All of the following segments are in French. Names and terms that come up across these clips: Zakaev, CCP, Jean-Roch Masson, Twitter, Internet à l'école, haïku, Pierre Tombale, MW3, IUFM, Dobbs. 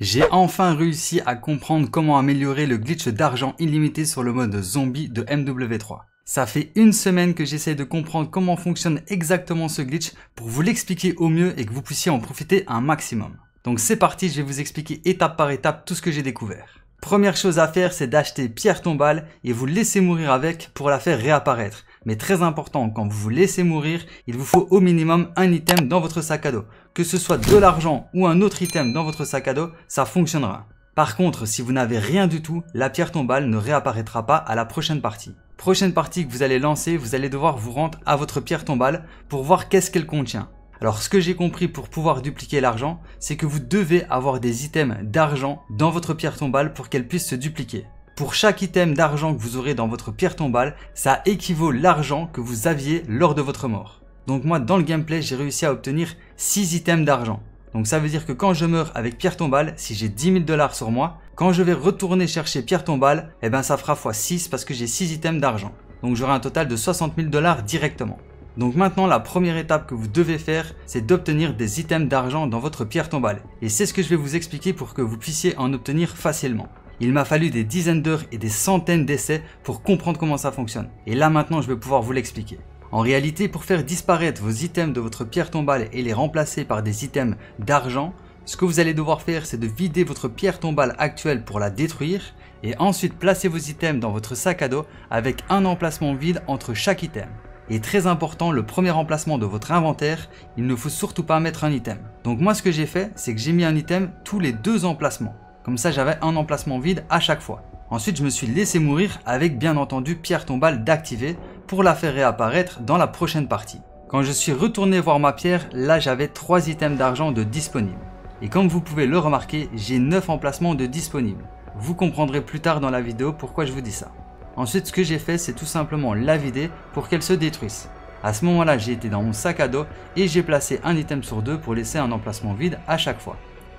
J'ai enfin réussi à comprendre comment améliorer le glitch d'argent illimité sur le mode zombie de MW3. Ça fait une semaine que j'essaye de comprendre comment fonctionne exactement ce glitch pour vous l'expliquer au mieux et que vous puissiez en profiter un maximum. Donc c'est parti, je vais vous expliquer étape par étape tout ce que j'ai découvert. Première chose à faire, c'est d'acheter Pierre Tombale et vous laisser mourir avec pour la faire réapparaître. Mais très important, quand vous vous laissez mourir, il vous faut au minimum un item dans votre sac à dos. Que ce soit de l'argent ou un autre item dans votre sac à dos, ça fonctionnera. Par contre, si vous n'avez rien du tout, la pierre tombale ne réapparaîtra pas à la prochaine partie. Prochaine partie que vous allez lancer, vous allez devoir vous rendre à votre pierre tombale pour voir qu'est-ce qu'elle contient. Alors ce que j'ai compris pour pouvoir dupliquer l'argent, c'est que vous devez avoir des items d'argent dans votre pierre tombale pour qu'elle puisse se dupliquer. Pour chaque item d'argent que vous aurez dans votre pierre tombale, ça équivaut l'argent que vous aviez lors de votre mort. Donc moi dans le gameplay, j'ai réussi à obtenir 6 items d'argent. Donc ça veut dire que quand je meurs avec pierre tombale, si j'ai 10 000 $ sur moi, quand je vais retourner chercher pierre tombale, eh ben ça fera x6 parce que j'ai 6 items d'argent. Donc j'aurai un total de 60 000 $ directement. Donc maintenant la première étape que vous devez faire, c'est d'obtenir des items d'argent dans votre pierre tombale. Et c'est ce que je vais vous expliquer pour que vous puissiez en obtenir facilement. Il m'a fallu des dizaines d'heures et des centaines d'essais pour comprendre comment ça fonctionne. Et là maintenant je vais pouvoir vous l'expliquer. En réalité, pour faire disparaître vos items de votre pierre tombale et les remplacer par des items d'argent, ce que vous allez devoir faire, c'est de vider votre pierre tombale actuelle pour la détruire et ensuite placer vos items dans votre sac à dos avec un emplacement vide entre chaque item. Et très important, le premier emplacement de votre inventaire, il ne faut surtout pas mettre un item. Donc moi ce que j'ai fait, c'est que j'ai mis un item tous les 2 emplacements. Comme ça, j'avais un emplacement vide à chaque fois. Ensuite, je me suis laissé mourir avec bien entendu pierre tombale d'activer pour la faire réapparaître dans la prochaine partie. Quand je suis retourné voir ma pierre, là j'avais 3 items d'argent de disponibles. Et comme vous pouvez le remarquer, j'ai 9 emplacements de disponibles. Vous comprendrez plus tard dans la vidéo pourquoi je vous dis ça. Ensuite, ce que j'ai fait, c'est tout simplement la vider pour qu'elle se détruise. À ce moment-là, j'ai été dans mon sac à dos et j'ai placé un item sur 2 pour laisser un emplacement vide à chaque fois.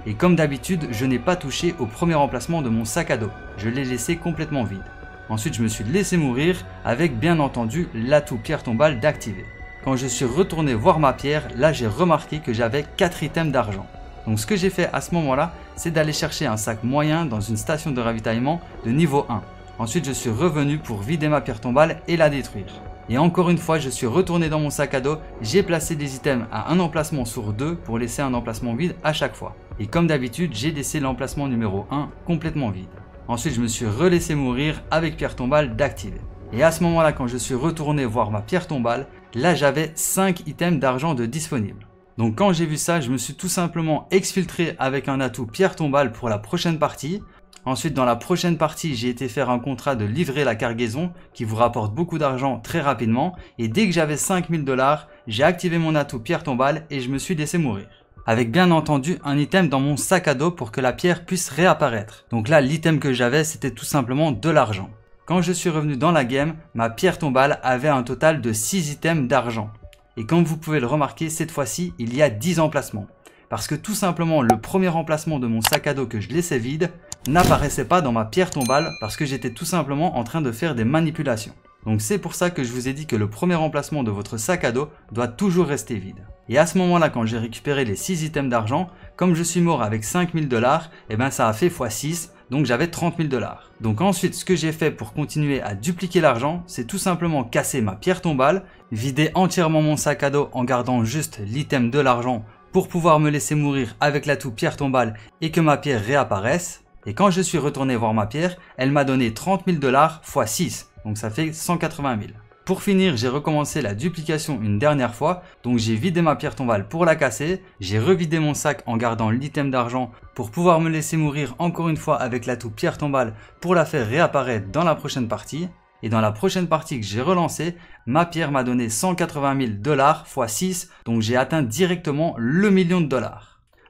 Et comme d'habitude, je n'ai pas touché au premier emplacement de mon sac à dos, je l'ai laissé complètement vide. Ensuite, je me suis laissé mourir avec bien entendu l'atout pierre tombale d'activer. Quand je suis retourné voir ma pierre, là j'ai remarqué que j'avais 4 items d'argent. Donc ce que j'ai fait à ce moment-là, c'est d'aller chercher un sac moyen dans une station de ravitaillement de niveau 1. Ensuite, je suis revenu pour vider ma pierre tombale et la détruire. Et encore une fois, je suis retourné dans mon sac à dos, j'ai placé des items à un emplacement sur 2 pour laisser un emplacement vide à chaque fois. Et comme d'habitude, j'ai laissé l'emplacement numéro 1 complètement vide. Ensuite, je me suis relaissé mourir avec pierre tombale d'activer. Et à ce moment-là, quand je suis retourné voir ma pierre tombale, là j'avais 5 items d'argent de disponibles. Donc quand j'ai vu ça, je me suis tout simplement exfiltré avec un atout pierre tombale pour la prochaine partie. Ensuite, dans la prochaine partie, j'ai été faire un contrat de livrer la cargaison qui vous rapporte beaucoup d'argent très rapidement. Et dès que j'avais 5 000 $, j'ai activé mon atout pierre tombale et je me suis laissé mourir. Avec bien entendu un item dans mon sac à dos pour que la pierre puisse réapparaître. Donc là, l'item que j'avais, c'était tout simplement de l'argent. Quand je suis revenu dans la game, ma pierre tombale avait un total de 6 items d'argent. Et comme vous pouvez le remarquer, cette fois-ci, il y a 10 emplacements. Parce que tout simplement, le premier emplacement de mon sac à dos que je laissais vide n'apparaissait pas dans ma pierre tombale parce que j'étais tout simplement en train de faire des manipulations. Donc c'est pour ça que je vous ai dit que le premier emplacement de votre sac à dos doit toujours rester vide. Et à ce moment-là, quand j'ai récupéré les 6 items d'argent, comme je suis mort avec 5 000 $, et ben ça a fait x6, donc j'avais 30 000 $. Donc ensuite, ce que j'ai fait pour continuer à dupliquer l'argent, c'est tout simplement casser ma pierre tombale, vider entièrement mon sac à dos en gardant juste l'item de l'argent pour pouvoir me laisser mourir avec l'atout pierre tombale et que ma pierre réapparaisse. Et quand je suis retourné voir ma pierre, elle m'a donné 30 000 $ x6. Donc ça fait 180 000. Pour finir, j'ai recommencé la duplication une dernière fois. Donc j'ai vidé ma pierre tombale pour la casser. J'ai revidé mon sac en gardant l'item d'argent pour pouvoir me laisser mourir encore une fois avec l'atout pierre tombale pour la faire réapparaître dans la prochaine partie. Et dans la prochaine partie que j'ai relancée, ma pierre m'a donné 180 000 $ x6. Donc j'ai atteint directement le $1 000 000.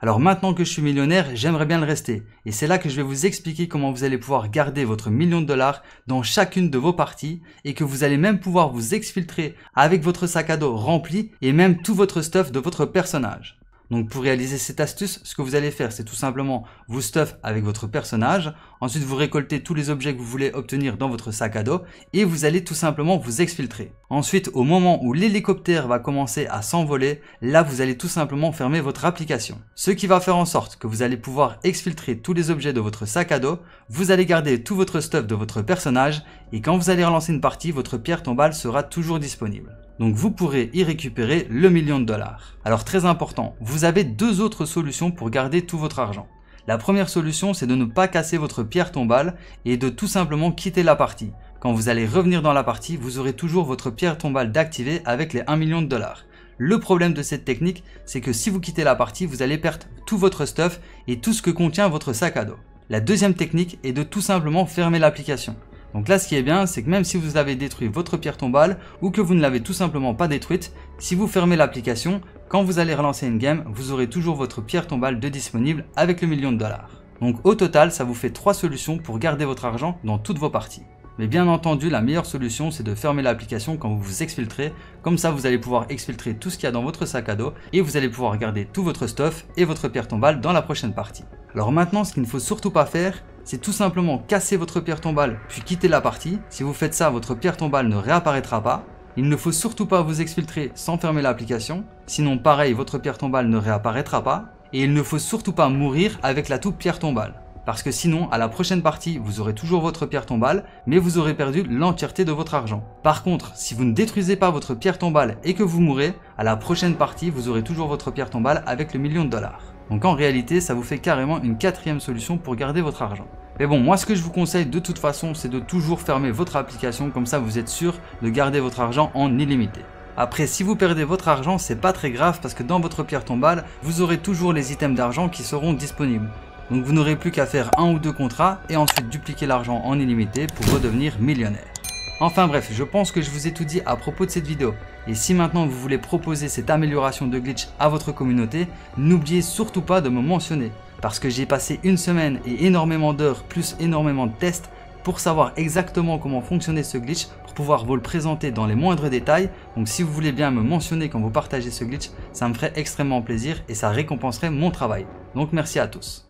Alors maintenant que je suis millionnaire, j'aimerais bien le rester. Et c'est là que je vais vous expliquer comment vous allez pouvoir garder votre $1 000 000 dans chacune de vos parties et que vous allez même pouvoir vous exfiltrer avec votre sac à dos rempli et même tout votre stuff de votre personnage. Donc pour réaliser cette astuce, ce que vous allez faire, c'est tout simplement vous stuff avec votre personnage. Ensuite, vous récoltez tous les objets que vous voulez obtenir dans votre sac à dos et vous allez tout simplement vous exfiltrer. Ensuite, au moment où l'hélicoptère va commencer à s'envoler, là vous allez tout simplement fermer votre application. Ce qui va faire en sorte que vous allez pouvoir exfiltrer tous les objets de votre sac à dos, vous allez garder tout votre stuff de votre personnage et quand vous allez relancer une partie, votre pierre tombale sera toujours disponible. Donc vous pourrez y récupérer le $1 000 000. Alors très important, vous avez deux autres solutions pour garder tout votre argent. La première solution, c'est de ne pas casser votre pierre tombale et de tout simplement quitter la partie. Quand vous allez revenir dans la partie, vous aurez toujours votre pierre tombale d'activer avec les $1 000 000. Le problème de cette technique, c'est que si vous quittez la partie, vous allez perdre tout votre stuff et tout ce que contient votre sac à dos. La deuxième technique est de tout simplement fermer l'application. Donc là, ce qui est bien, c'est que même si vous avez détruit votre pierre tombale ou que vous ne l'avez tout simplement pas détruite, si vous fermez l'application, quand vous allez relancer une game, vous aurez toujours votre pierre tombale de disponible avec le $1 000 000. Donc au total, ça vous fait 3 solutions pour garder votre argent dans toutes vos parties. Mais bien entendu, la meilleure solution, c'est de fermer l'application quand vous vous exfiltrez. Comme ça, vous allez pouvoir exfiltrer tout ce qu'il y a dans votre sac à dos et vous allez pouvoir garder tout votre stuff et votre pierre tombale dans la prochaine partie. Alors maintenant, ce qu'il ne faut surtout pas faire, c'est tout simplement casser votre pierre tombale puis quitter la partie. Si vous faites ça, votre pierre tombale ne réapparaîtra pas. Il ne faut surtout pas vous exfiltrer sans fermer l'application. Sinon, pareil, votre pierre tombale ne réapparaîtra pas. Et il ne faut surtout pas mourir avec la toux pierre tombale. Parce que sinon, à la prochaine partie, vous aurez toujours votre pierre tombale, mais vous aurez perdu l'entièreté de votre argent. Par contre, si vous ne détruisez pas votre pierre tombale et que vous mourrez, à la prochaine partie, vous aurez toujours votre pierre tombale avec le $1 000 000. Donc en réalité, ça vous fait carrément une quatrième solution pour garder votre argent. Mais bon, moi ce que je vous conseille de toute façon, c'est de toujours fermer votre application, comme ça vous êtes sûr de garder votre argent en illimité. Après, si vous perdez votre argent, c'est pas très grave parce que dans votre pierre tombale, vous aurez toujours les items d'argent qui seront disponibles. Donc vous n'aurez plus qu'à faire 1 ou 2 contrats et ensuite dupliquer l'argent en illimité pour redevenir millionnaire. Enfin bref, je pense que je vous ai tout dit à propos de cette vidéo. Et si maintenant vous voulez proposer cette amélioration de glitch à votre communauté, n'oubliez surtout pas de me mentionner. Parce que j'ai passé une semaine et énormément d'heures plus énormément de tests pour savoir exactement comment fonctionnait ce glitch, pour pouvoir vous le présenter dans les moindres détails. Donc si vous voulez bien me mentionner quand vous partagez ce glitch, ça me ferait extrêmement plaisir et ça récompenserait mon travail. Donc merci à tous.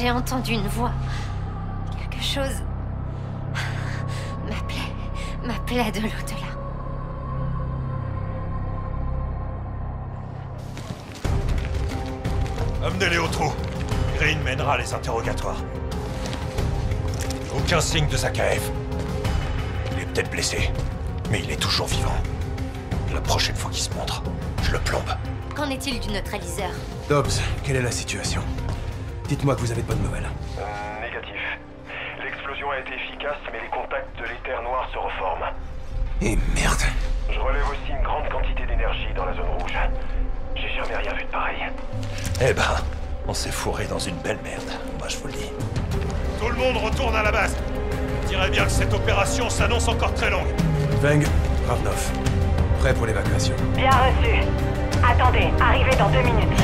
J'ai entendu une voix. Quelque chose m'appelait de l'au-delà. Amenez-les au trou. Green mènera les interrogatoires. Aucun signe de Zakaev. Il est peut-être blessé, mais il est toujours vivant. La prochaine fois qu'il se montre, je le plombe. Qu'en est-il du neutraliseur? Dobbs, quelle est la situation? Dites-moi que vous avez de bonnes nouvelles. Négatif. L'explosion a été efficace, mais les contacts de l'éther noir se reforment. Et merde. Je relève aussi une grande quantité d'énergie dans la zone rouge. J'ai jamais rien vu de pareil. Eh ben, on s'est fourré dans une belle merde, moi je vous le dis. Tout le monde retourne à la base. dirait bien que cette opération s'annonce encore très longue. Veng, Ravnov, prêt pour l'évacuation. Bien reçu. Attendez, arrivez dans 2 minutes.